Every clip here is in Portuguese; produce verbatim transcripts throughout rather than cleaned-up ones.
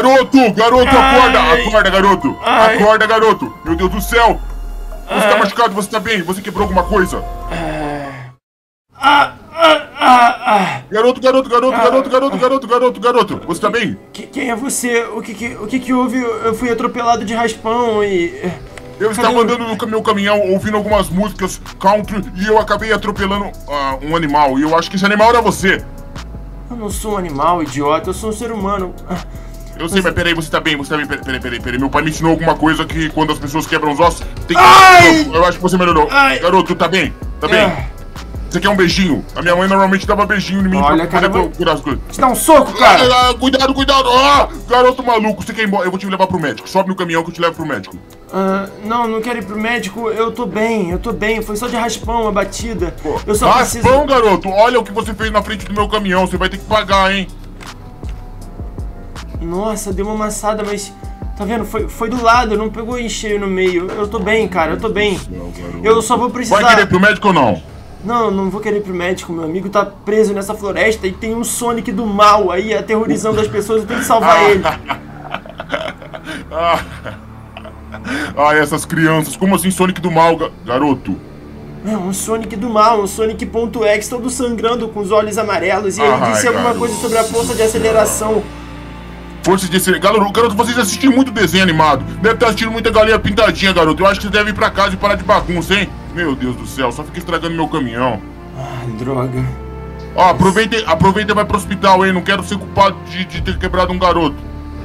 Garoto, garoto, ai, acorda! Acorda, garoto! Ai. Acorda, garoto! Meu Deus do céu! Você ai. tá machucado, você tá bem? Você quebrou alguma coisa? Ai. Ah, ah, ah, ah. Garoto, garoto, garoto, ah. garoto, garoto, garoto, garoto, garoto! Você tá bem? Quem é você? O que que, o que, que houve? Eu fui atropelado de raspão e... Eu Cadê estava eu? andando no meu caminhão, ouvindo algumas músicas country, e eu acabei atropelando uh, um animal. E eu acho que esse animal era você. Eu não sou um animal, idiota. Eu sou um ser humano. Eu sei, mas, mas peraí, você tá bem, você tá bem. Peraí, peraí, peraí, peraí. Meu pai me ensinou alguma coisa que quando as pessoas quebram os ossos, tem que... Ai! Eu acho que você melhorou. Ai! Garoto, tá bem? Tá bem? É. Você quer um beijinho? A minha mãe normalmente dava beijinho em mim. Olha, pra cara, pra eu curar as coisas. Te dá um soco, cara! Ah, ah, cuidado, cuidado! Ah, garoto maluco, você quer ir embora? Eu vou te levar pro médico. Sobe no caminhão que eu te levo pro médico. Ah, não, não quero ir pro médico. Eu tô bem, eu tô bem. Foi só de raspão, a batida. Pô, eu só raspão, preciso... garoto! Olha o que você fez na frente do meu caminhão. Você vai ter que pagar, hein? Nossa, deu uma amassada, mas... Tá vendo? Foi, foi do lado, não pegou em cheio no meio. Eu tô bem, cara, eu tô bem. Eu só vou precisar... Vai querer ir pro médico ou não? Não, não vou querer ir pro médico, meu amigo tá preso nessa floresta e tem um Sonic do mal aí aterrorizando as pessoas, eu tenho que salvar ele. Ah, essas crianças, como assim Sonic do mal, garoto? É, um Sonic do mal, um Sonic.exe todo sangrando com os olhos amarelos e ele Ai, disse alguma garoto. coisa sobre a força de aceleração. Força de aceleração? Garoto, garoto, vocês assistem muito desenho animado, deve estar assistindo muita galinha pintadinha, garoto, eu acho que você deve ir pra casa e parar de bagunça, hein? Meu Deus do céu, só fica estragando meu caminhão. Ah, droga. Ó, aproveita, aproveita e vai pro hospital, hein? Não quero ser culpado de, de ter quebrado um garoto.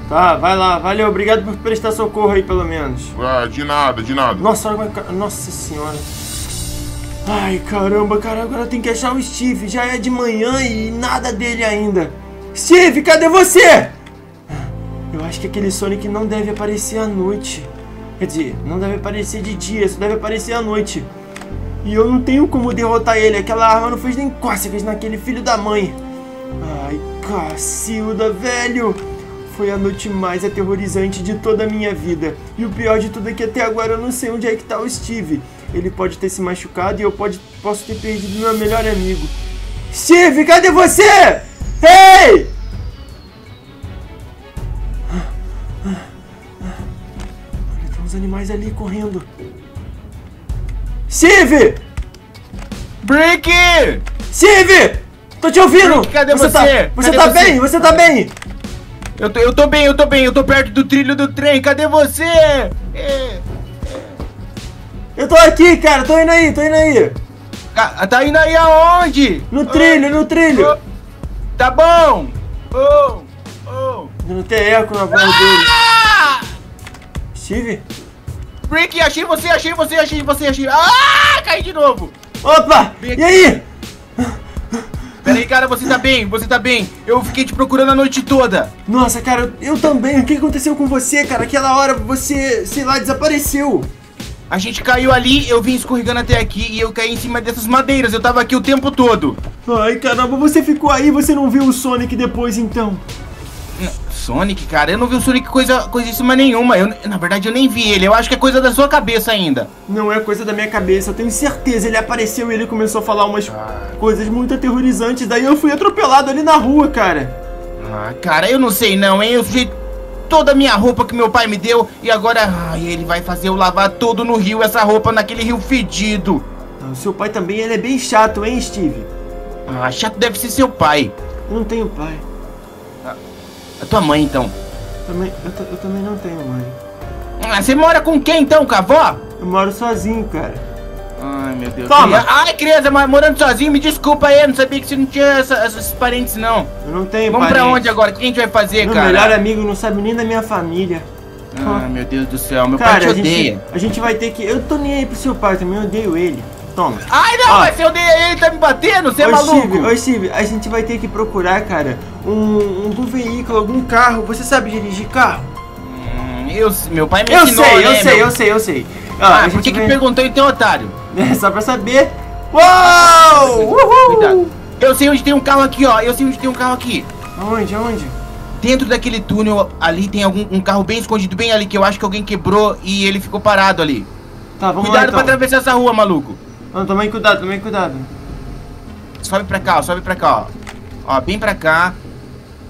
Tá, vai lá. Valeu, obrigado por prestar socorro aí, pelo menos. Ah, de nada, de nada. Nossa, nossa senhora. Ai, caramba, cara, agora tem que achar o Steve. Já é de manhã e nada dele ainda. Steve, cadê você? Eu acho que aquele Sonic não deve aparecer à noite. Quer dizer, não deve aparecer de dia, só deve aparecer à noite. E eu não tenho como derrotar ele. Aquela arma não fez nem cócegas naquele filho da mãe. Ai, cacilda, velho. Foi a noite mais aterrorizante de toda a minha vida. E o pior de tudo é que até agora eu não sei onde é que tá o Steve. Ele pode ter se machucado e eu pode, posso ter perdido meu melhor amigo. Steve, cadê você? Ei! Olha, tem uns animais ali correndo. Steve! Brick! Steve! Tô te ouvindo! Brick, cadê você? Você tá, você cadê tá você? bem? Você tá bem? Eu tô, eu tô bem, eu tô bem, eu tô perto do trilho do trem, cadê você? Eu tô aqui, cara, tô indo aí, tô indo aí! Tá, tá indo aí aonde? No trilho, oh, no trilho! Oh, tá bom! Oh, oh. Não tem eco na voz dele. Ah! Steve? Brick, achei você, achei você, achei você, achei... Ah, caí de novo! Opa! E aí? Peraí, cara, você tá bem, você tá bem. Eu fiquei te procurando a noite toda. Nossa, cara, eu também. O que aconteceu com você, cara? Aquela hora você, sei lá, desapareceu. A gente caiu ali, eu vim escorregando até aqui e eu caí em cima dessas madeiras. Eu tava aqui o tempo todo. Ai, caramba, você ficou aí, você não viu o Sonic depois, então? Sonic, cara, eu não vi o Sonic coisa, coisíssima nenhuma. Eu, na verdade, eu nem vi ele. Eu acho que é coisa da sua cabeça ainda. Não é coisa da minha cabeça, eu tenho certeza. Ele apareceu e ele começou a falar umas ah. coisas muito aterrorizantes. Daí eu fui atropelado ali na rua, cara. Ah, cara, eu não sei não, hein? Eu sujei toda a minha roupa que meu pai me deu. E agora, ai, ele vai fazer eu lavar todo no rio, essa roupa naquele rio fedido. O seu pai também, ele é bem chato, hein, Steve? Ah, chato deve ser seu pai. Eu não tenho pai. A tua mãe, então? Também, eu, eu também não tenho mãe. Ah, você mora com quem, então, com a avó? Eu moro sozinho, cara. Ai, meu Deus. Toma! Criança. Ai, criança, mas morando sozinho, me desculpa aí, eu não sabia que você não tinha essa, esses parentes, não. Eu não tenho Vamos parentes. Vamos pra onde agora? O que a gente vai fazer, meu cara? Meu melhor amigo não sabe nem da minha família. Ah, ah. meu Deus do céu, meu cara, pai te odeia. Gente, a gente vai ter que... Eu tô nem aí pro seu pai, também odeio ele. Toma. Ai, não, ah. mas você odeia ele, tá me batendo, você é maluco. Ô, Steve, a gente vai ter que procurar, cara, um, um veículo, algum carro. Você sabe dirigir carro? Hum, eu, meu pai me ensinou, né? Eu sei, eu sei, eu sei. Ah, ah por que vai... que perguntou então, otário? É só pra saber. Uou! Uhul! Cuidado. Eu sei onde tem um carro aqui, ó, eu sei onde tem um carro aqui. Aonde, aonde? Dentro daquele túnel ali tem algum, um carro bem escondido, bem ali, que eu acho que alguém quebrou e ele ficou parado ali. Tá, vamos Cuidado lá, então. pra atravessar essa rua, maluco. Não, toma aí cuidado, toma aí cuidado. Sobe pra cá, ó, sobe pra cá, ó. Ó, bem pra cá.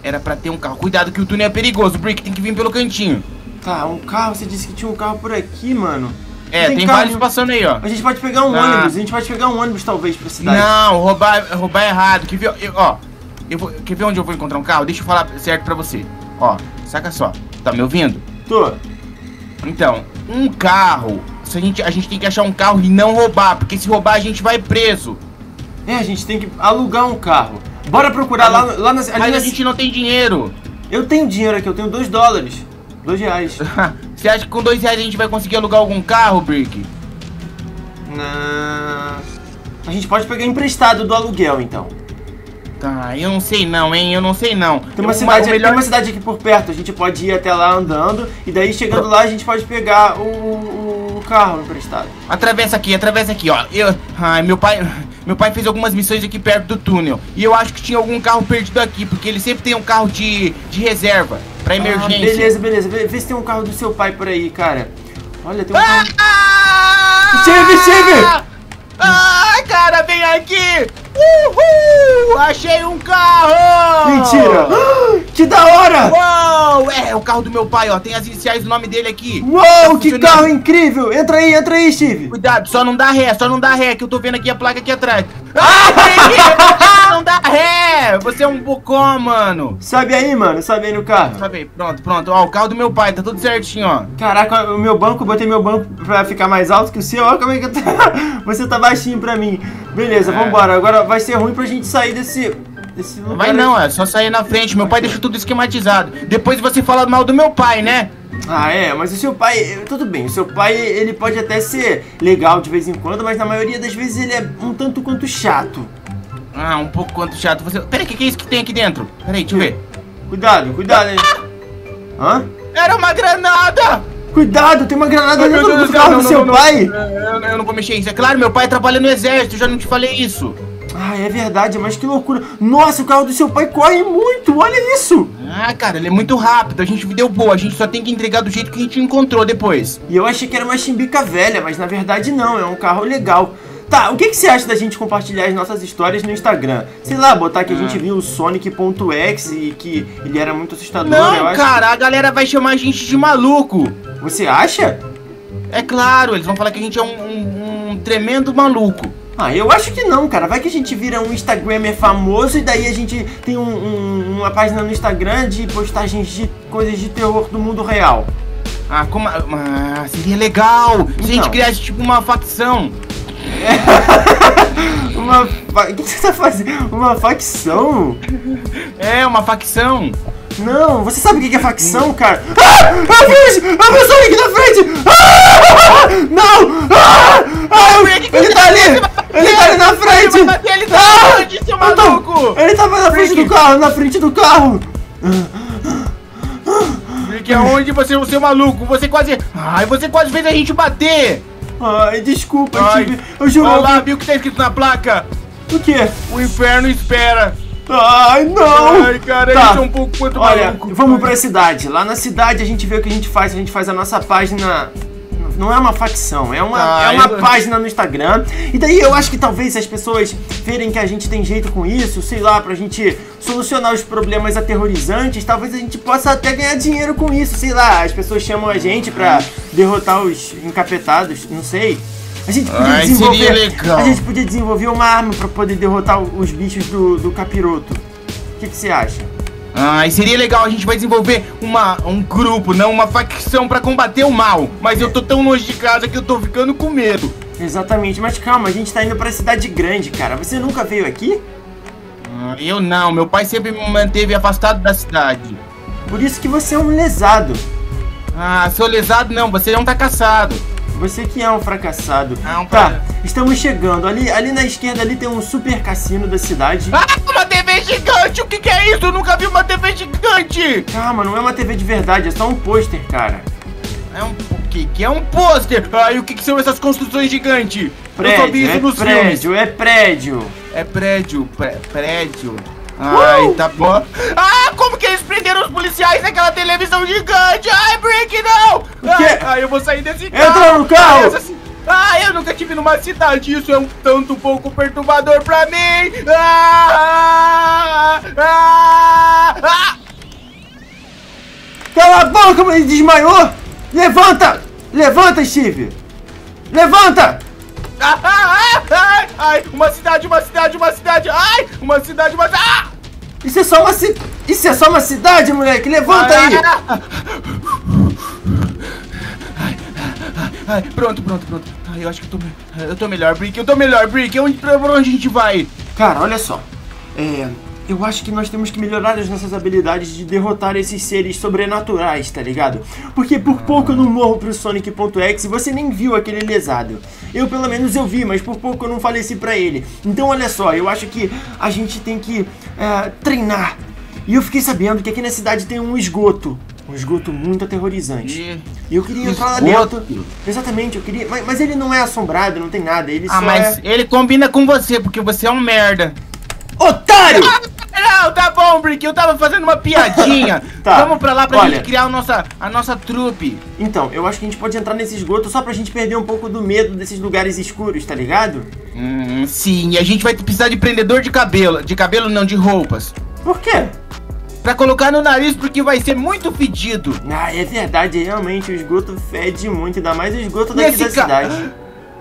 Era pra ter um carro. Cuidado que o túnel é perigoso, Brick. Tem que vir pelo cantinho. Tá, um carro. Você disse que tinha um carro por aqui, mano. É, tem, tem carro, vários passando aí, ó. A gente pode pegar um ah. ônibus. A gente pode pegar um ônibus, talvez, pra cidade. Não, roubar, roubar errado. Quer ver, eu, ó. Eu vou, quer ver onde eu vou encontrar um carro? Deixa eu falar certo pra você. Ó, saca só. Tá me ouvindo? Tô. Então, um carro... A gente, a gente tem que achar um carro e não roubar, porque se roubar a gente vai preso. É, a gente tem que alugar um carro. Bora procurar ah, lá, lá na... Mas ali a gente não tem dinheiro. Eu tenho dinheiro aqui, eu tenho dois dólares. Dois reais. Você acha que com dois reais a gente vai conseguir alugar algum carro, Brick? Não. A gente pode pegar emprestado do aluguel, então. Tá, eu não sei não, hein? Eu não sei não. Tem uma, eu, cidade, melhor... tem uma cidade aqui por perto, a gente pode ir até lá andando, e daí chegando lá a gente pode pegar o, o, o carro emprestado. Atravessa aqui, atravessa aqui, ó. Eu, ai, meu pai, meu pai fez algumas missões aqui perto do túnel, e eu acho que tinha algum carro perdido aqui, porque ele sempre tem um carro de, de reserva, pra emergência. Ah, beleza, beleza. Vê se tem um carro do seu pai por aí, cara. Olha, tem um carro... Ah! Steve, Steve! Ah, cara, vem aqui! Uhul! Achei um carro! Mentira! Que da hora! Uou! É, é o carro do meu pai, ó. Tem as iniciais do nome dele aqui. Uou, que carro incrível! Entra aí, entra aí, Steve! Cuidado, só não dá ré, só não dá ré, que eu tô vendo aqui a placa aqui atrás. Ah, não dá ré! Você é um bocó, mano! Sabe aí, mano, sabe aí no carro. Sabe aí, pronto, pronto. Ó, o carro do meu pai, tá tudo certinho, ó. Caraca, o meu banco, eu botei meu banco pra ficar mais alto que o seu. Ó, como é que eu tô... Você tá baixinho pra mim. Beleza, é. Vambora. Agora vai ser ruim pra gente sair desse... desse lugar. Mas não, é só sair na frente. Meu pai deixa tudo esquematizado. Depois você fala mal do meu pai, né? Ah, é, mas o seu pai... Tudo bem, o seu pai, ele pode até ser legal de vez em quando, mas na maioria das vezes ele é um tanto quanto chato. Ah, um pouco quanto chato. Você... Peraí, o que, que é isso que tem aqui dentro? Peraí, deixa eu ver. Cuidado, cuidado. Hein? Hã? Era uma granada! Cuidado, tem uma granada dentro do carro do seu pai! Eu não vou mexer isso. É claro, meu pai trabalha no exército, eu já não te falei isso. Ah, é verdade, mas que loucura. Nossa, o carro do seu pai corre muito, olha isso. Ah, cara, ele é muito rápido, a gente deu boa. A gente só tem que entregar do jeito que a gente encontrou depois. E eu achei que era uma chimbica velha, mas na verdade não, é um carro legal. Tá, o que, que você acha da gente compartilhar as nossas histórias no Instagram? Sei lá, botar que a gente viu o Sonic ponto exe e que ele era muito assustador. Não, eu acho... cara, a galera vai chamar a gente de maluco. Você acha? É claro, eles vão falar que a gente é um, um, um tremendo maluco. Ah, eu acho que não, cara. Vai que a gente vira um Instagrammer famoso e daí a gente tem um, um, uma página no Instagram de postagens de coisas de terror do mundo real. Ah, como... Ah, seria legal então. Se a gente criasse tipo uma facção. É. Uma... O que você tá fazendo? Uma facção? É, uma facção. Não, você sabe o que é facção, cara? Ah! Eu vi! Eu vi o Sonic na frente! Ah! Não! Ah! Ah! Ele tá ali! Ele tá ali na frente! Ele tá na frente, seu maluco! Ele tava na frente do carro, na frente do carro! Porque aonde você é o seu maluco? Você quase... Ai, você quase fez a gente bater! Ai, desculpa, ai. Tive... eu juro... Olha lá, viu o que tá escrito na placa? O quê? O inferno espera! Ai, não! Ai, cara, tá. Isso é um pouco quanto olha, maluco. Vamos pra cidade. Lá na cidade a gente vê o que a gente faz. A gente faz a nossa página... Não é uma facção, é uma, ah, é uma eu... página no Instagram. E daí eu acho que talvez as pessoas verem que a gente tem jeito com isso, sei lá, pra gente solucionar os problemas aterrorizantes, talvez a gente possa até ganhar dinheiro com isso, sei lá. As pessoas chamam a gente pra derrotar os encapetados, não sei. A gente podia ai, desenvolver, legal. A gente podia desenvolver uma arma pra poder derrotar os bichos do, do capiroto. O que, que você acha? Ah, e seria legal, a gente vai desenvolver uma, um grupo, não uma facção pra combater o mal. Mas eu tô tão longe de casa que eu tô ficando com medo. Exatamente, mas calma, a gente tá indo pra cidade grande, cara. Você nunca veio aqui? Ah, eu não, meu pai sempre me manteve afastado da cidade. Por isso que você é um lesado. Ah, seu lesado não, você não tá caçado. Você que é um fracassado. Não, tá, estamos chegando. Ali, ali na esquerda ali tem um super cassino da cidade. Ah, uma tê vê gigante! O que, que é isso? Eu nunca vi uma tê vê gigante! Calma, não é uma tê vê de verdade, é só um pôster, cara. É um... O que que é um pôster? Ah, e o que, que são essas construções gigantes? Prédio, eu só vi isso é nos prédio, filmes. É prédio. É prédio, pré, prédio. Ai, uh! tá bom. Ah, como que eles prenderam os policiais naquela televisão gigante? Ai, Brick, não! Ai, ai, eu vou sair desse carro. Entra no carro! Essa... Ai, eu nunca tive numa cidade. Isso é um tanto um pouco perturbador pra mim. Ah, ah, ah, ah. Caramba, ele desmaiou! Levanta! Levanta, Steve! Levanta! Ah, ah, ah, ai, uma cidade, uma cidade, uma cidade! Ai, uma cidade, uma cidade! Ah! Isso é só uma ci... Isso é só uma cidade, moleque! Levanta ai, aí! Ai, ai, ai, pronto, pronto, pronto. Ai, eu acho que eu tô... Eu tô melhor, Brick. Eu tô melhor, Brick. Onde... Pra onde a gente vai? Cara, olha só. É... Eu acho que nós temos que melhorar as nossas habilidades de derrotar esses seres sobrenaturais, tá ligado? Porque por pouco eu não morro pro Sonic ponto exe, você nem viu aquele lesado. Eu pelo menos eu vi, mas por pouco eu não faleci pra ele. Então olha só, eu acho que a gente tem que é, treinar. E eu fiquei sabendo que aqui na cidade tem um esgoto. Um esgoto muito aterrorizante. E eu queria esgoto. entrar lá dentro. Exatamente, eu queria... Mas, mas ele não é assombrado, não tem nada. Ele ah, só mas é... ele combina com você, porque você é um merda. Otário! Não, tá bom, Brick, eu tava fazendo uma piadinha. Tá. Vamos pra lá pra Olha, gente criar a nossa, a nossa trupe. Então, eu acho que a gente pode entrar nesse esgoto só pra gente perder um pouco do medo desses lugares escuros, tá ligado? Hum, sim, e a gente vai precisar de prendedor de cabelo. De cabelo não, de roupas. Por quê? Pra colocar no nariz, porque vai ser muito fedido. Ah, é verdade, realmente, o esgoto fede muito, ainda mais o esgoto daqui da ca... cidade.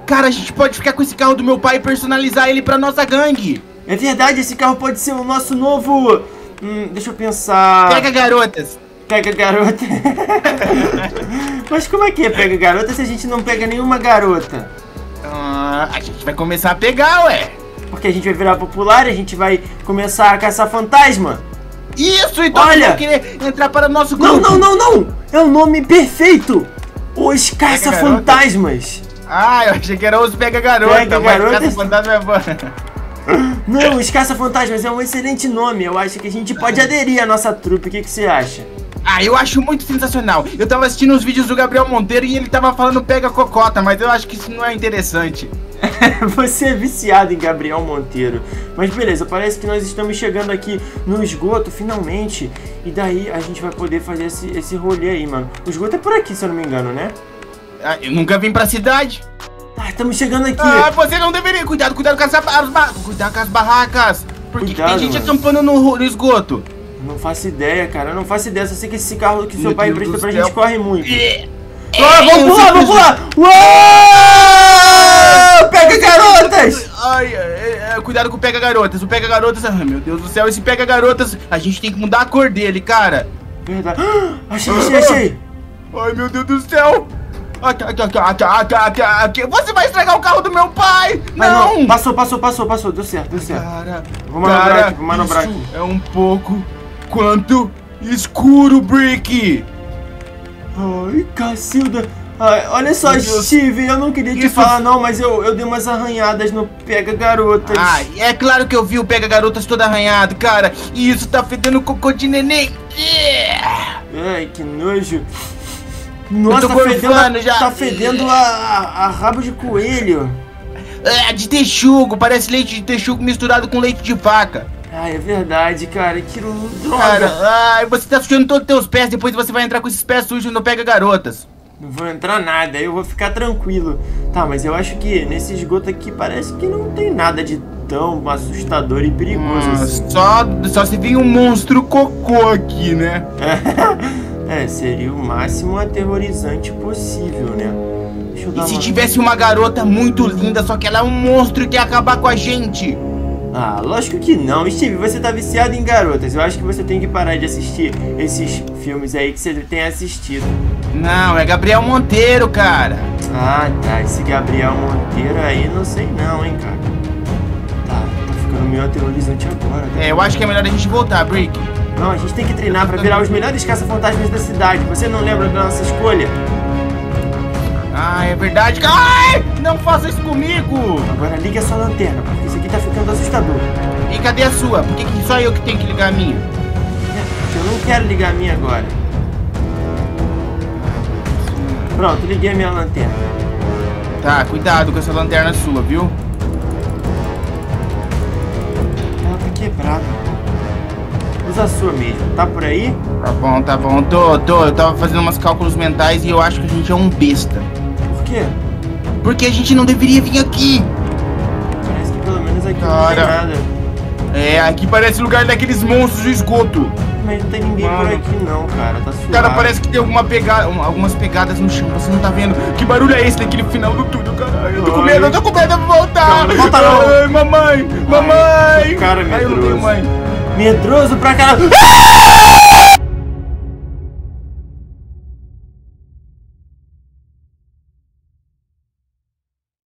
Cara, a gente pode ficar com esse carro do meu pai e personalizar ele pra nossa gangue. É verdade, esse carro pode ser o nosso novo... Hum, deixa eu pensar... Pega Garotas. Pega Garota. Mas como é que é Pega Garota se a gente não pega nenhuma garota? Ah, a gente vai começar a pegar, ué. Porque a gente vai virar popular, a gente vai começar a caçar fantasma. Isso, então Olha, que vai querer entrar para o nosso grupo. Não, não, não, não. É o nome perfeito. Os Caça-Fantasmas. Ah, eu achei que era os Pega Garota. Pega Garotas. Caça-Fantasma é bom. Não, os Caça-Fantasmas é um excelente nome. Eu acho que a gente pode aderir à nossa trupe. O que, que você acha? Ah, eu acho muito sensacional. Eu tava assistindo os vídeos do Gabriel Monteiro e ele tava falando pega cocota, mas eu acho que isso não é interessante. Você é viciado em Gabriel Monteiro. Mas beleza, parece que nós estamos chegando aqui no esgoto, finalmente. E daí a gente vai poder fazer esse, esse rolê aí, mano. O esgoto é por aqui, se eu não me engano, né? Ah, eu nunca vim pra cidade. Ah, estamos chegando aqui. Ah, você não deveria. Cuidado, cuidado com as, as, ba... cuidado com as barracas. Porque cuidado, tem gente mano. acampando no, no esgoto. Não faço ideia, cara. Eu não faço ideia. Só sei que esse carro que Meu seu pai Deus empresta pra céu. gente corre muito. É... Ah, vamos pular, vamos pular. Uou! Pega Garotas! Ai, ai, ai, cuidado com o Pega Garotas. O Pega Garotas... Ai, meu Deus do céu. Esse Pega Garotas... A gente tem que mudar a cor dele, cara. Verdade. Ah, achei, achei, achei. Ai, meu Deus do céu. Você vai estragar o carro do meu pai! Não. Ai, não! Passou, passou, passou, passou. Deu certo, deu certo. Cara, vou manobrar cara, aqui, vou manobrar aqui. É um pouco quanto escuro, Brick! Ai, Cacilda! Ai, olha só, Steve, eu não queria te Isso. falar não, mas eu, eu dei umas arranhadas no Pega Garotas. Ai, é claro que eu vi o Pega Garotas todo arranhado, cara. E isso tá fedendo cocô de neném. Ai, que nojo. Nossa, tá fedendo, a, já. tá fedendo a, a, a rabo de coelho. É, de texugo, parece leite de texugo misturado com leite de vaca. Ai, é verdade, cara, que droga. Cara, ai, você tá sujando todos os teus pés, depois você vai entrar com esses pés sujos no Pega Garotas. Não vou entrar nada, eu vou ficar tranquilo. Tá, mas eu acho que nesse esgoto aqui parece que não tem nada de tão assustador e perigoso. Hum, assim. só, só se vir um monstro cocô aqui, né? É, seria o máximo aterrorizante possível, né? Deixa eu dar e se uma... tivesse uma garota muito linda, só que ela é um monstro que ia acabar com a gente? Ah, lógico que não. Steve, você tá viciado em garotas. Eu acho que você tem que parar de assistir esses filmes aí que você tem assistido. Não, é Gabriel Monteiro, cara. Ah, tá. Esse Gabriel Monteiro aí, não sei não, hein, cara. Tá, tá ficando meio aterrorizante agora. Tá? É, eu acho que é melhor a gente voltar, Brick. Não, a gente tem que treinar pra virar os melhores caça-fantasmas da cidade. Você não lembra da nossa escolha? Ah, é verdade. Ai! Não faça isso comigo! Agora liga a sua lanterna, porque isso aqui tá ficando assustador. E cadê a sua? Por que só eu que tenho que ligar a minha? Eu não quero ligar a minha agora. Pronto, liguei a minha lanterna. Tá, cuidado com essa lanterna sua, viu? Ela tá quebrada. Usa a sua mesmo, tá por aí? Tá bom, tá bom, tô, tô, eu tava fazendo umas cálculos mentais e eu acho que a gente é um besta. Por quê? Porque a gente não deveria vir aqui. Parece que pelo menos aqui Cara, não tem nada. É, aqui parece lugar daqueles monstros do esgoto. infelizmente não tem ninguém mano. por aqui não, cara. Tá suado. Cara, parece que tem alguma pegada, algumas pegadas no chão, você não tá vendo. Que barulho é esse daquele final do tudo, cara? Eu tô com medo, eu tô com medo, eu vou voltar. Não, não volta não. Ai, mamãe, mamãe. Ai, cara medroso. Ai, eu não tenho mãe. Medroso pra caralho. Ah!